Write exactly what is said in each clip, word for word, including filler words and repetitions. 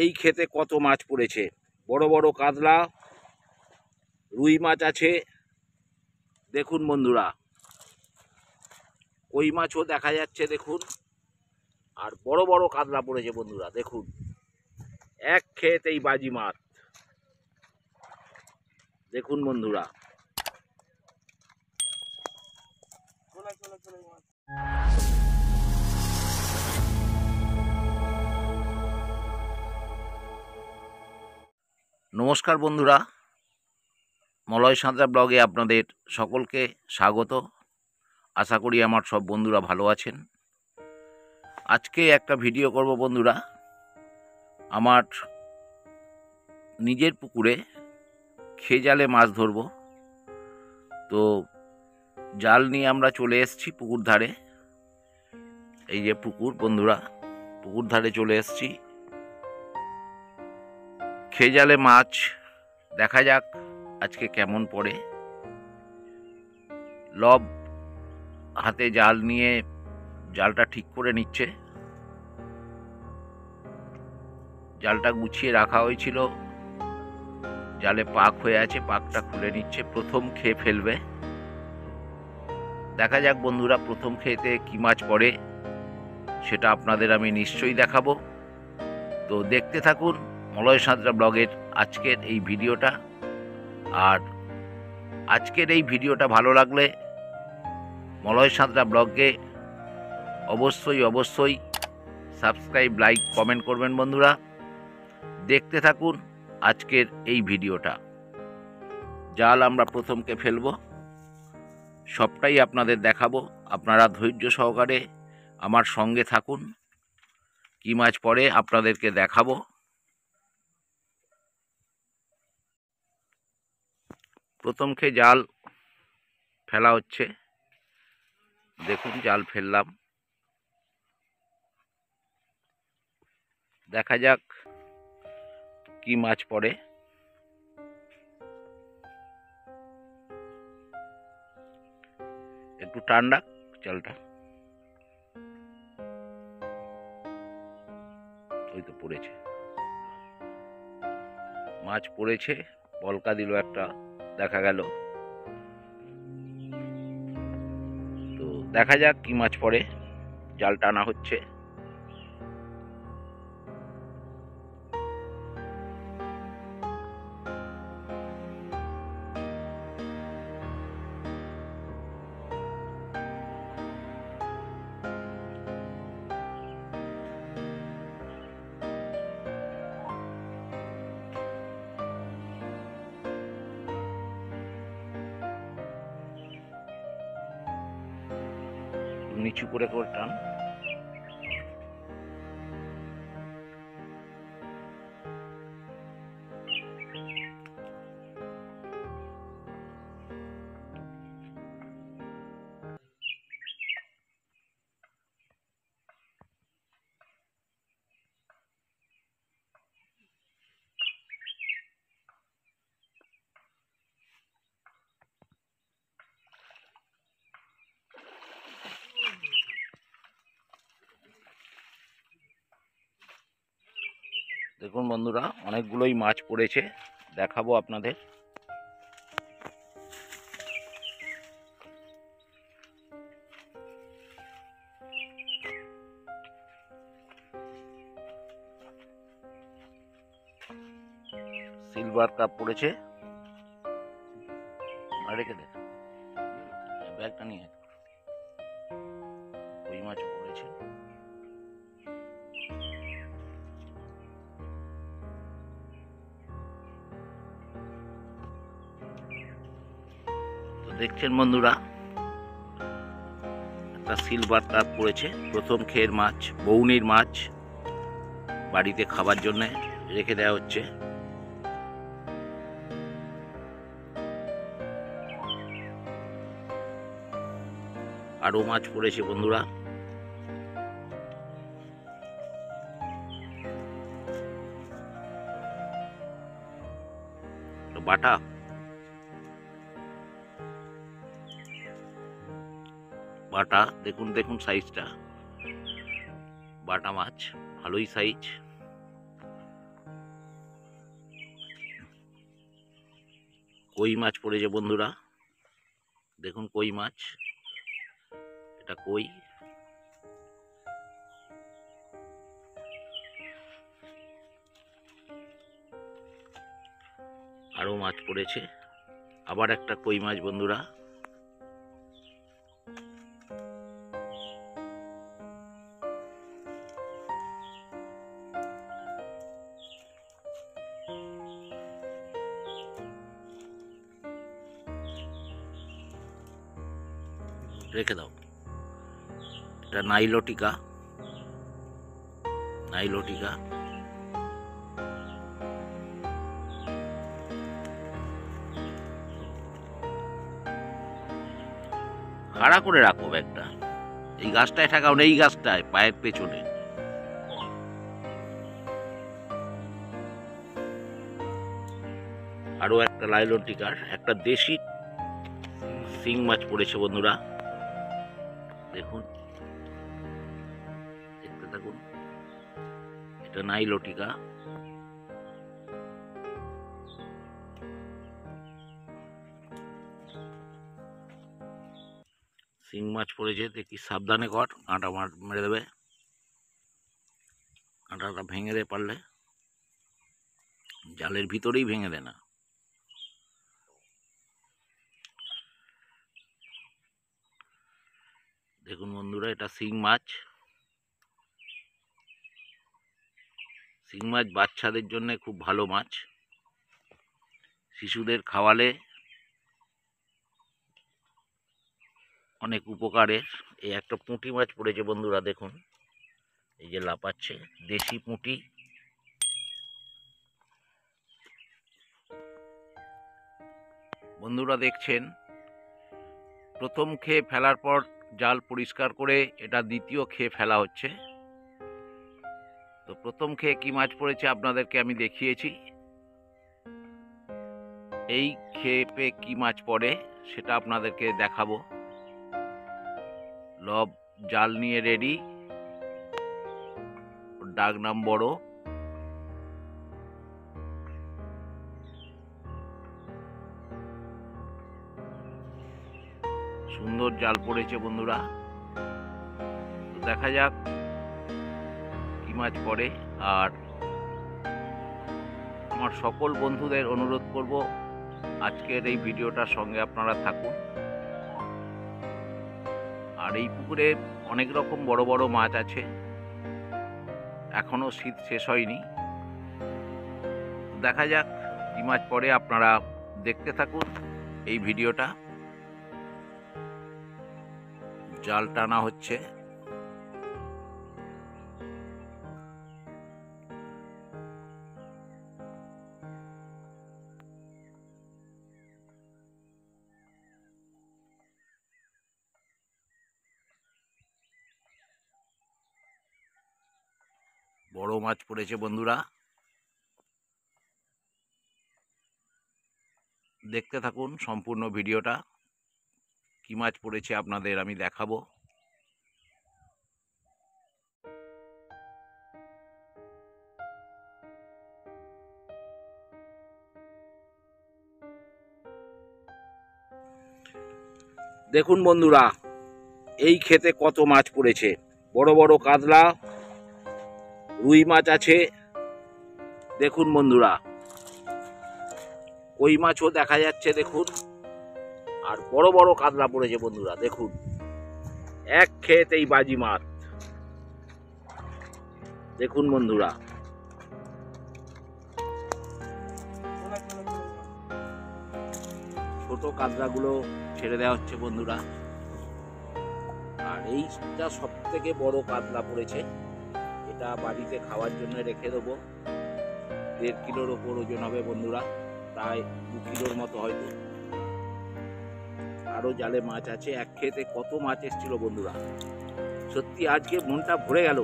এই খেতে কত মাছ পড়েছে, বড় বড় কাতলা, রুই মাছ আছে। দেখুন বন্ধুরা, কই মাছও দেখা যাচ্ছে দেখুন, আর বড় বড় কাতলা পড়েছে বন্ধুরা দেখুন। এক খেতেই বাজি মাছ দেখুন বন্ধুরা। নমস্কার বন্ধুরা, মলয় সাঁতরা ব্লগে আপনাদের সকলকে স্বাগত। আশা করি আমার সব বন্ধুরা ভালো আছেন। আজকে একটা ভিডিও করব বন্ধুরা, আমার নিজের পুকুরে খেজালে মাছ ধরব। তো জাল নিয়ে আমরা চলে এসেছি পুকুর ধারে। এই যে পুকুর বন্ধুরা, পুকুর ধারে চলে এসেছি। খেজালে মাছ দেখা যাক আজকে কেমন পড়ে। লব হাতে জাল নিয়ে জালটা ঠিক করে নিচ্ছে। জালটা গুছিয়ে রাখা হয়েছিল, জালে পাক হয়ে আছে, পাকটা খুলে নিচ্ছে। প্রথম খেয়ে ফেলবে, দেখা যাক বন্ধুরা প্রথম খেতে কি মাছ পড়ে সেটা আপনাদের আমি নিশ্চয়ই দেখাবো। তো দেখতে থাকুন মলয় সাঁতরা ব্লগের আজকের এই ভিডিওটা। আর আজকের এই ভিডিওটা ভালো লাগলে মলয় সাঁতরা ব্লগকে অবশ্যই অবশ্যই সাবস্ক্রাইব, লাইক, কমেন্ট করবেন বন্ধুরা। দেখতে থাকুন আজকের এই ভিডিওটা। জাল আমরা প্রথমকে ফেলবো, সবটাই আপনাদের দেখাবো। আপনারা ধৈর্য সহকারে আমার সঙ্গে থাকুন, কি মাছ পড়ে আপনাদেরকে দেখাবো। প্রথম খেয়ে জাল ফেলা হচ্ছে দেখুন, জাল ফেললাম, দেখা যাক কি মাছ পড়ে। একটু ঠান্ডা জালটা, ওই তো পড়েছে মাছ, পড়েছে। বলকা দিল একটা, দেখা গেল। তো দেখা যাক কি মাছ পড়ে। জাল টানা হচ্ছে, নিচু করে করে টান। দেখুন বন্ধুরা, অনেকগুলোই মাছ পড়েছে, দেখাবো আপনাদের। সিলভার কাপ পড়েছে, রেখে দেখ, ব্যাগটা নিয়ে ওই মাছ পড়েছে। দেখছেন বন্ধুরা, একটা সিলভার কাপ পড়েছে। প্রথম খেয়ের মাছ, বৌনির মাছ, বাড়িতে খাবার জন্যে রেখে দেওয়া হচ্ছে। আরও মাছ পড়েছে বন্ধুরা। বাটা, বাটা দেখুন, দেখুন সাইজটা, বাটা মাছ ভালোই সাইজ। কই মাছ পড়েছে বন্ধুরা, দেখুন কই মাছ, এটা কই। আরো মাছ পড়েছে, আবার একটা কই মাছ বন্ধুরা। রেখে দাও, এটা নাইলোটিকা, নাইলোটিকা। খাড়া করে রাখো ব্যাগটা, এই গাছটায় ঠেকাও না, এই গাছটায় পায়ের পেছনে। আরো একটা নাইলোটিকার একটা দেশি শিং মাছ পড়েছে বন্ধুরা, দেখুন, দেখতে থাকুন, এটা নাইলোটিকা। শিং মাছ পড়েছে, দেখি সাবধানে কর, কাঁটা মেরে দেবে, কাঁটাটা ভেঙে দে পারলে, জালের ভিতরেই ভেঙে দে না। দেখুন বন্ধুরা, এটা শিং মাছ, শিং মাছ বাচ্চাদের জন্য খুব ভালো মাছ, শিশুদের খাওয়ালে অনেক উপকারের। এই একটা পুঁটি মাছ পড়েছে বন্ধুরা, দেখুন, এই যে লাফাচ্ছে, দেশি পুঁটি। বন্ধুরা দেখছেন, প্রথম খেয়ে ফেলার পর জাল পরিষ্কার করে এটা দ্বিতীয় খেয়ে ফেলা হচ্ছে। তো প্রথম খেয়ে কি মাছ পড়েছে আপনাদেরকে আমি দেখিয়েছি, এই খেপে কি মাছ পড়ে সেটা আপনাদেরকে দেখাবো। লব জাল নিয়ে রেডি, ডাক নাম বড়, সুন্দর জাল পড়েছে বন্ধুরা। দেখা যাক কি মাছ পড়ে। আর আমার সকল বন্ধুদের অনুরোধ করব, আজকের এই ভিডিওটার সঙ্গে আপনারা থাকুন। আর এই পুকুরে অনেক রকম বড় বড় মাছ আছে, এখনো শীত শেষ হয়নি। দেখা যাক কি মাছ পড়ে, আপনারা দেখতে থাকুন এই ভিডিওটা। জাল টানা হচ্ছে, বড় মাছ পড়েছে বন্ধুরা, দেখতে থাকুন সম্পূর্ণ ভিডিওটা। কি মাছ পড়েছে আপনাদের আমি দেখাবো। দেখুন বন্ধুরা, এই খেতে কত মাছ পড়েছে, বড় বড় কাতলা, রুই মাছ আছে। দেখুন বন্ধুরা, কই মাছও দেখা যাচ্ছে, দেখুন, আর বড় বড় কাতলা পড়েছে বন্ধুরা, দেখুন, এক খেতেই বাজি মাছ। দেখুন বন্ধুরা, ছোট কাতলাগুলো ছেড়ে দেওয়া হচ্ছে বন্ধুরা, আর এইটা সব থেকে বড় কাতলা পড়েছে, এটা বাড়িতে খাওয়ার জন্য রেখে দেবো। দেড় কিলোর ওপর ওজন হবে বন্ধুরা, প্রায় দু কিলোর মতো হয়তো। আরো জালে মাছ আছে, এক খেতে কত মাছ এসেছিল বন্ধুরা, সত্যি আজকে মনটা ভরে গেল,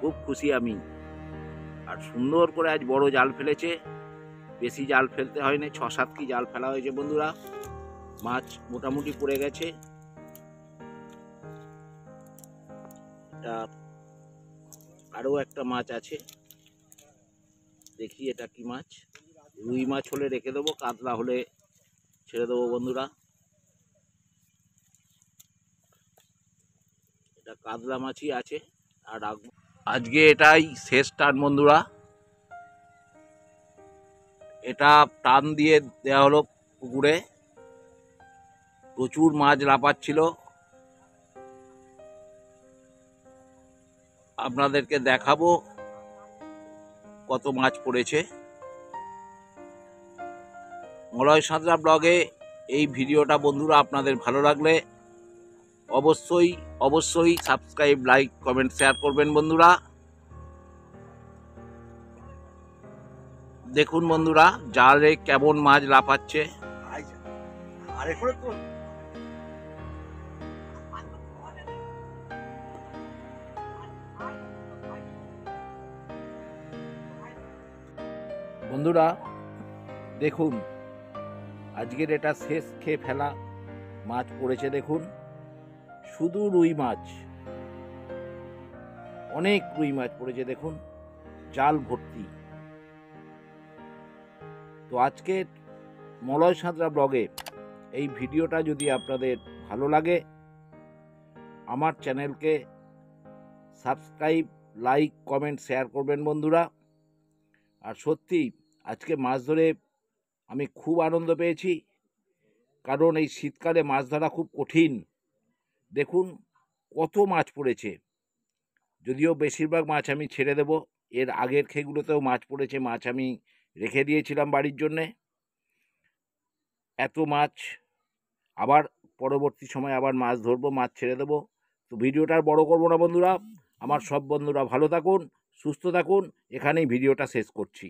খুব খুশি আমি। আর সুন্দর করে আজ বড় জাল ফেলেছে, বেশি জাল ফেলতে হয়নি, ছ সাত কি জাল ফেলা হয়েছে বন্ধুরা, মাছ মোটামুটি পড়ে গেছে। এটা আরও একটা মাছ আছে, দেখি এটা কি মাছ, রুই মাছ হলে রেখে দেবো, কাতলা হলে ছেড়ে দেবো বন্ধুরা। এটা কাতলা মাছই আছে আর রাখবো। আজকে এটাই শেষ টান বন্ধুরা, এটা টান দিয়ে দেওয়া হলো পুকুরে। প্রচুর মাছ লাফাচ্ছিল, আপনাদেরকে দেখাবো কত মাছ পড়েছে। মলয় সাঁতরা ব্লগে এই ভিডিওটা বন্ধুরা আপনাদের ভালো লাগলে অবশ্যই অবশ্যই সাবস্ক্রাইব, লাইক, কমেন্ট, শেয়ার করবেন বন্ধুরা। দেখুন বন্ধুরা জালে কেমন মাছ লাফাচ্ছে। বন্ধুরা দেখুন আজকের এটা শেষ খেয়ে ফেলা মাছ পড়েছে। দেখুন শুধু রুই মাছ, অনেক রুই মাছ পড়েছে। দেখুন জাল ভর্তি। তো আজকের মলয় সাঁতরা ব্লগে এই ভিডিওটা যদি আপনাদের ভালো লাগে আমার চ্যানেলকে সাবস্ক্রাইব, লাইক, কমেন্ট, শেয়ার করবেন বন্ধুরা। আর সত্যি আজকে মাছ ধরে আমি খুব আনন্দ পেয়েছি, কারণ এই শীতকালে মাছ ধরা খুব কঠিন। দেখুন কত মাছ পড়েছে, যদিও বেশিরভাগ মাছ আমি ছেড়ে দেব। এর আগের খেগুলোতেও মাছ পড়েছে, মাছ আমি রেখে দিয়েছিলাম বাড়ির জন্যে। এত মাছ আবার পরবর্তী সময় আবার মাছ ধরবো, মাছ ছেড়ে দেবো। তো ভিডিওটা আর বড়ো করবো না বন্ধুরা। আমার সব বন্ধুরা ভালো থাকুন, সুস্থ থাকুন। এখানেই ভিডিওটা শেষ করছি।